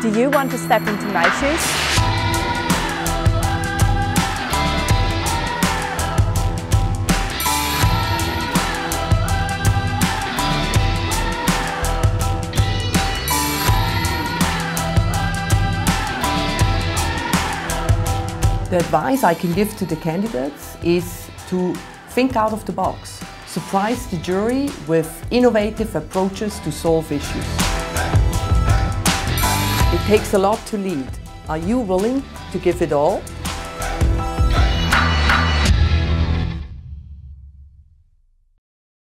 Do you want to step into my shoes? The advice I can give to the candidates is to think out of the box. Surprise the jury with innovative approaches to solve issues. It takes a lot to lead. Are you willing to give it all?